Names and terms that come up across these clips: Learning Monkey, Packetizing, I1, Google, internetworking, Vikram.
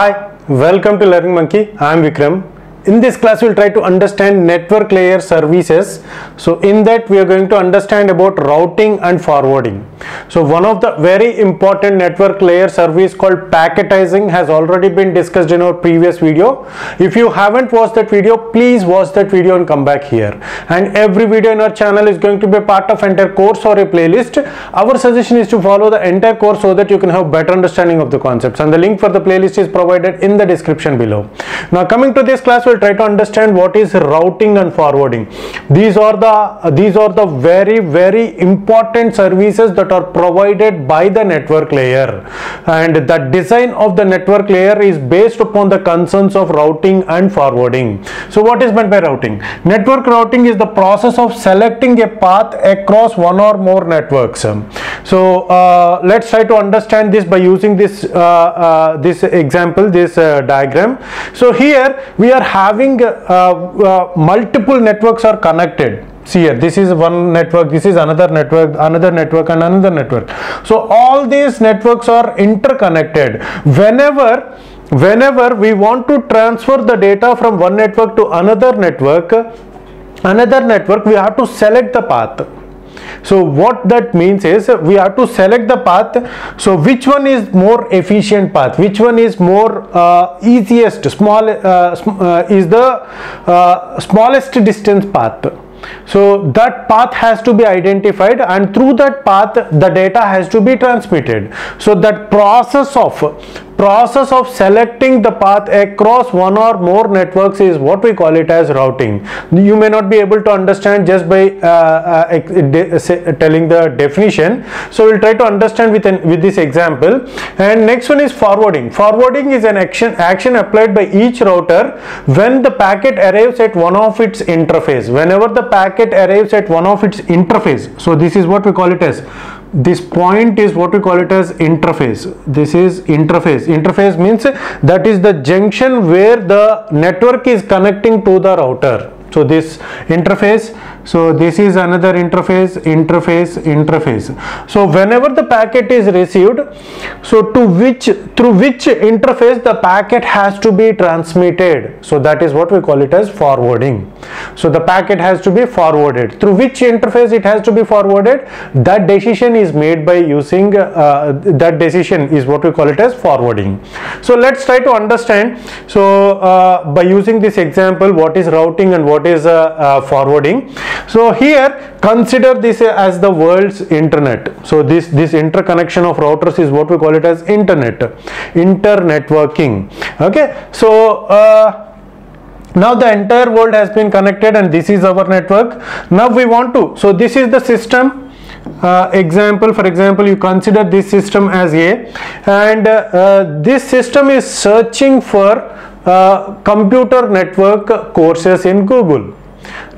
Hi, welcome to Learning Monkey. I am Vikram. In this class, we will try to understand network layer services. So in that, we are going to understand about routing and forwarding. So one of the very important network layer service called packetizing has already been discussed in our previous video. If you haven't watched that video, please watch that video and come back here. And every video in our channel is going to be a part of entire course or a playlist. Our suggestion is to follow the entire course so that you can have better understanding of the concepts. And the link for the playlist is provided in the description below. Now coming to this class, we'll try to understand what is routing and forwarding. These are the very, very important services that are provided by the network layer, and the design of the network layer is based upon the concerns of routing and forwarding. So what is meant by routing? Network routing is the process of selecting a path across one or more networks. So let's try to understand this by using this this example, this diagram. So here we are having multiple networks are connected. See here, this is one network, this is another network and another network. So all these networks are interconnected. Whenever we want to transfer the data from one network to another network, we have to select the path. So what that means is we have to select the path. So which one is more efficient path, which one is more easiest, smallest distance path. So that path has to be identified, and through that path the data has to be transmitted. So that process of selecting the path across one or more networks is what we call it as routing. You may not be able to understand just by telling the definition. So we'll try to understand with this example. And next one is forwarding. Forwarding is an action applied by each router when the packet arrives at one of its interface. Whenever the packet arrives at one of its interface, so this is what we call it as, this point is what we call it as interface. This is interface. Interface means that is the junction where the network is connecting to the router. So this interface, so this is another interface. So whenever the packet is received, so through which interface the packet has to be transmitted. So that is what we call it as forwarding. So the packet has to be forwarded. Through which interface it has to be forwarded, that decision is made by using, that decision is what we call it as forwarding. So let's try to understand. So by using this example, what is routing and what is forwarding. So here consider this as the world's internet. So this interconnection of routers is what we call it as internet, internetworking. Okay, so now the entire world has been connected and this is our network. Now we want to, so this is the system. For example, you consider this system as A, and this system is searching for computer network courses in Google.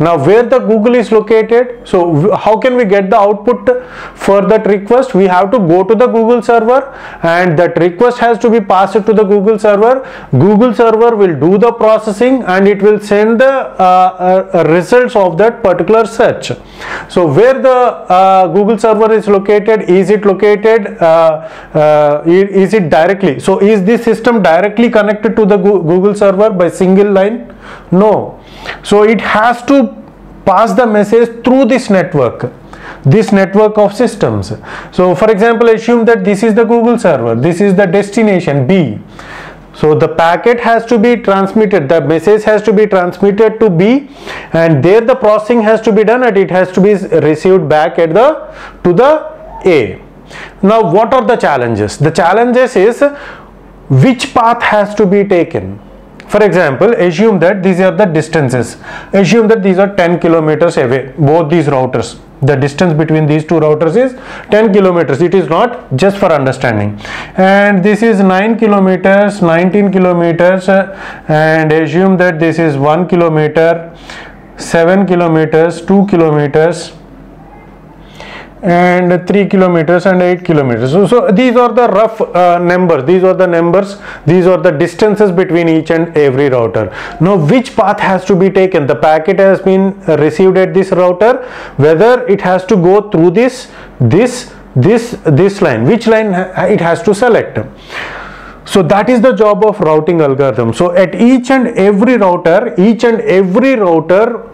Now where the Google is located, so how can we get the output for that request? We have to go to the Google server, and that request has to be passed to the Google server. Google server will do the processing and it will send the results of that particular search. So where the Google server is located, is it directly, so is this system directly connected to the Google server by single line? No. So it has to pass the message through this network of systems. So for example, assume that this is the Google server, this is the destination B. So the packet has to be transmitted, the message has to be transmitted to B, and there the processing has to be done and it has to be received back at to the A. Now what are the challenges? The challenges is which path has to be taken. For example, assume that these are the distances. Assume that these are 10 kilometers away, both these routers. The distance between these two routers is 10 kilometers. It is not just for understanding. And this is 9 kilometers, 19 kilometers, and assume that this is 1 kilometer, 7 kilometers, 2 kilometers, and 3 kilometers and 8 kilometers. So these are the rough numbers, these are the distances between each and every router. Now which path has to be taken? The packet has been received at this router, whether it has to go through this line, which line it has to select. So that is the job of routing algorithm. So at each and every router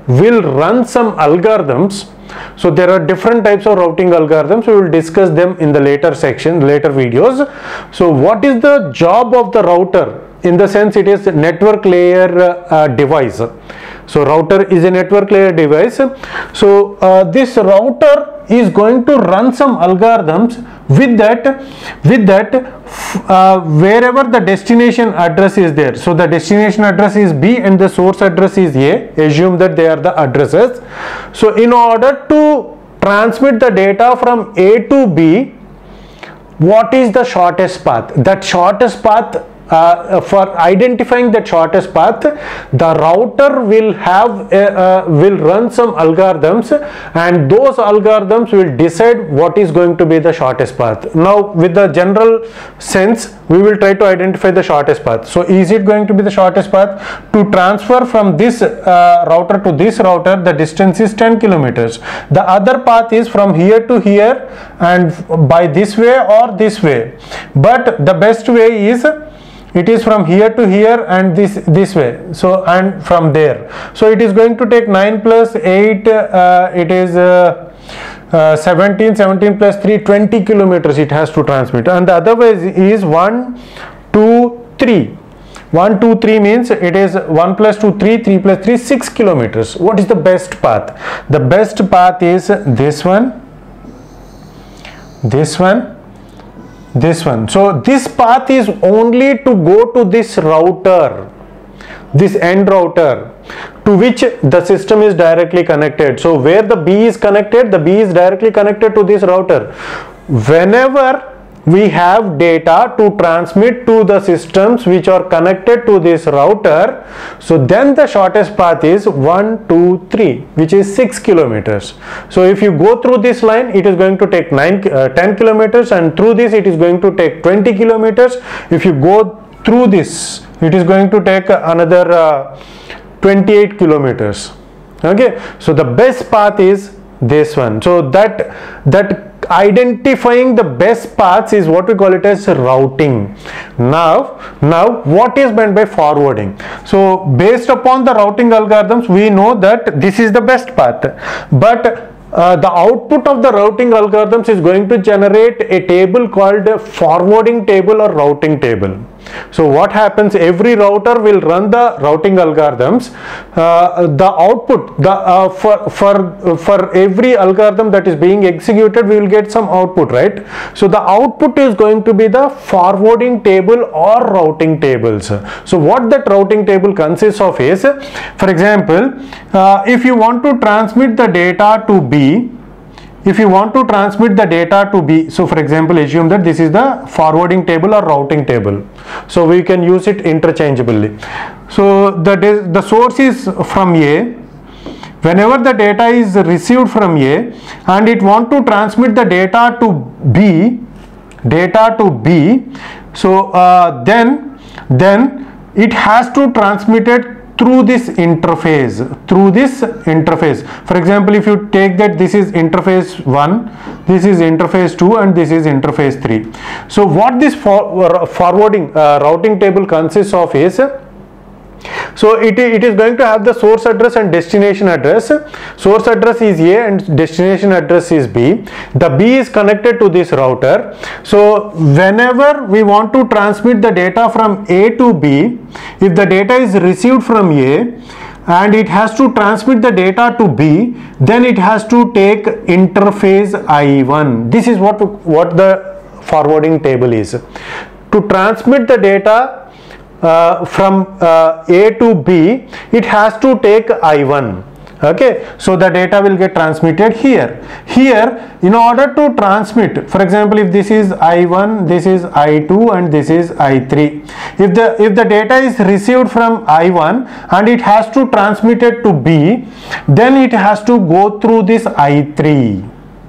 will run some algorithms. So there are different types of routing algorithms. We will discuss them in the later section, later videos. So what is the job of the router? In the sense, it is a network layer device. So router is a network layer device. So this router is going to run some algorithms. With that, wherever the destination address is there. So the destination address is B and the source address is A. Assume that they are the addresses. So in order to transmit the data from A to B, what is the shortest path? That shortest path. For identifying the shortest path, the router will have will run some algorithms, and those algorithms will decide what is going to be the shortest path. Now with the general sense, we will try to identify the shortest path. So is it going to be the shortest path? To transfer from this router to this router, the distance is 10 kilometers. The other path is from here to here and by this way or this way, but the best way is it is from here to here and this way. So and from there. So it is going to take 9 plus 8. It is 17 plus 3, 20 kilometers it has to transmit. And the other way is 1, 2, 3. 1, 2, 3 means it is 1 plus 2, 3. 3 plus 3, 6 kilometers. What is the best path? The best path is this one. This one. This one. So this path is only to go to this router, this end router, to which the system is directly connected. So where the B is connected, the B is directly connected to this router. Whenever we have data to transmit to the systems which are connected to this router, so then the shortest path is 1, 2, 3, which is 6 kilometers. So if you go through this line, it is going to take 10 kilometers, and through this it is going to take 20 kilometers. If you go through this, it is going to take another 28 kilometers. Okay, so the best path is this one. So that identifying the best paths is what we call it as routing. Now what is meant by forwarding? So based upon the routing algorithms, we know that this is the best path, but the output of the routing algorithms is going to generate a table called a forwarding table or routing table. So what happens, every router will run the routing algorithms. The output, for every algorithm that is being executed, we will get some output, right? So the output is going to be the forwarding table or routing tables. So what that routing table consists of is, for example, if you want to transmit the data to B, so for example, assume that this is the forwarding table or routing table. So we can use it interchangeably. So the source is from A. Whenever the data is received from A and it want to transmit the data to B, so then it has to transmit it through this interface, for example, if you take that this is interface 1, this is interface 2, and this is interface 3. So what this forwarding routing table consists of is, so it is going to have the source address and destination address. Source address is A and destination address is B. The B is connected to this router. So whenever we want to transmit the data from A to B, if the data is received from A and it has to transmit the data to B, then it has to take interface I1. This is what the forwarding table is. To transmit the data from A to B, it has to take I1. Okay, so the data will get transmitted here. In order to transmit, for example, if this is I1, this is I2, and this is I3. If the data is received from I1 and it has to transmit it to B, then it has to go through this I3.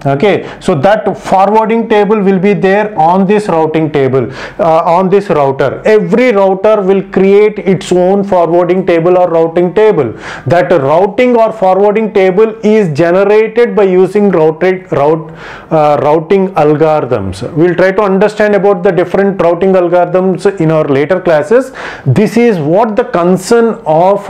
Okay, so that forwarding table will be there on this routing table, on this router. Every router will create its own forwarding table or routing table. That routing or forwarding table is generated by using routing algorithms. We'll try to understand about the different routing algorithms in our later classes. This is what the concern of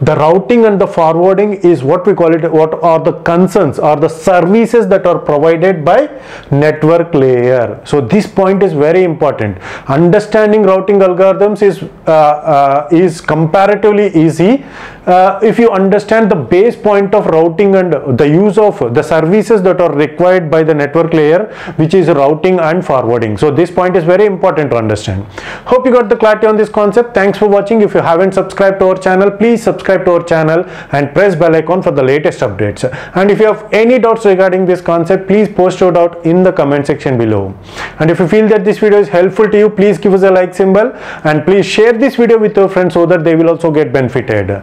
the routing and the forwarding is, what we call it, what are the concerns or the services that are provided by network layer. So this point is very important. Understanding routing algorithms is comparatively easy if you understand the base point of routing and the use of the services that are required by the network layer, which is routing and forwarding. So this point is very important to understand. Hope you got the clarity on this concept. Thanks for watching. If you haven't subscribed to our channel, please subscribe to our channel and press bell icon for the latest updates. And if you have any doubts regarding this concept, please post it out in the comment section below. And if you feel that this video is helpful to you, please give us a like symbol and please share this video with your friends so that they will also get benefited.